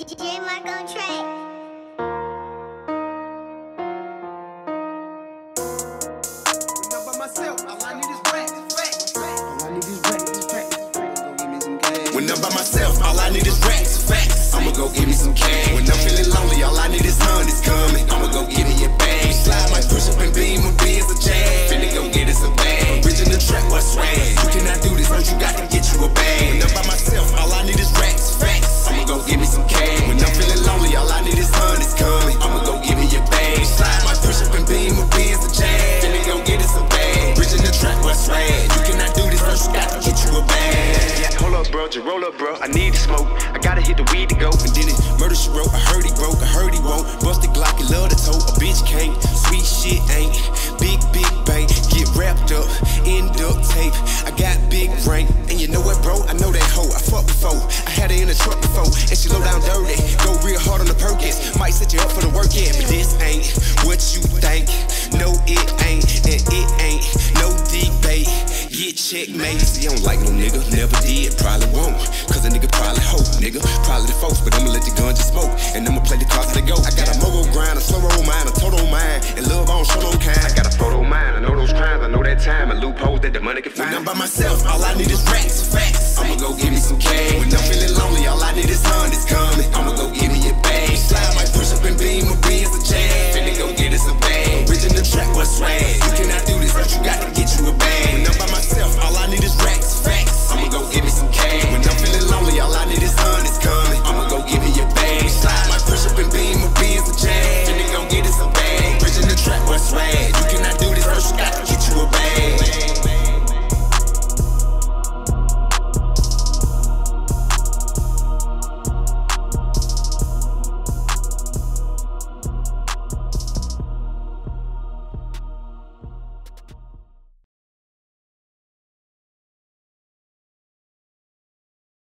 DJ Marco Trey. When I'm by myself, all I need is racks, facts. I'ma go give me some cash. When I'm feeling lonely, all I need is honey's coming. I'ma go give me a bag. Slide my push up and beam my beers a jazz. Finna go get us a bag. Original track was swag. You cannot do this, first you got to get you a bag. When I'm by myself, all I need is racks, facts. I'ma go give me some cash. When I'm feeling lonely, all I need is honey's coming. I'ma go give me a bag. Slide my push up and beam my beers a jazz. Finna go get us a bag. Original track was swag. You cannot do this, first you got to get you a bag. Bro, just roll up, bro. I need to smoke. I gotta hit the weed to go. And then it's murder she wrote. I heard he broke. I heard he won't. Bust the Glock and love the toe. A bitch can't. Sweet shit ain't. Big bang. Get wrapped up in duct tape. I got big rank. And you know what, bro? I know that hoe. I fucked before. I had her in a truck before. And she low down dirty. Go real hard on the Perkins. Might set you up for the work, yeah. But this ain't what you think. No, it ain't. And it ain't no debate. Get checkmate. See, I don't like no nigga. Never did. Probably won't, cause a nigga probably hope, nigga, probably the folks, but I'ma let the gun just smoke, and I'ma play the cards to go. I got a mogul grind, a slow roll mine, a total mind, and love on show no kind. I got a photo mine, I know those crimes, I know that time, and loopholes that the money can find. When I'm by myself, all I need is rap.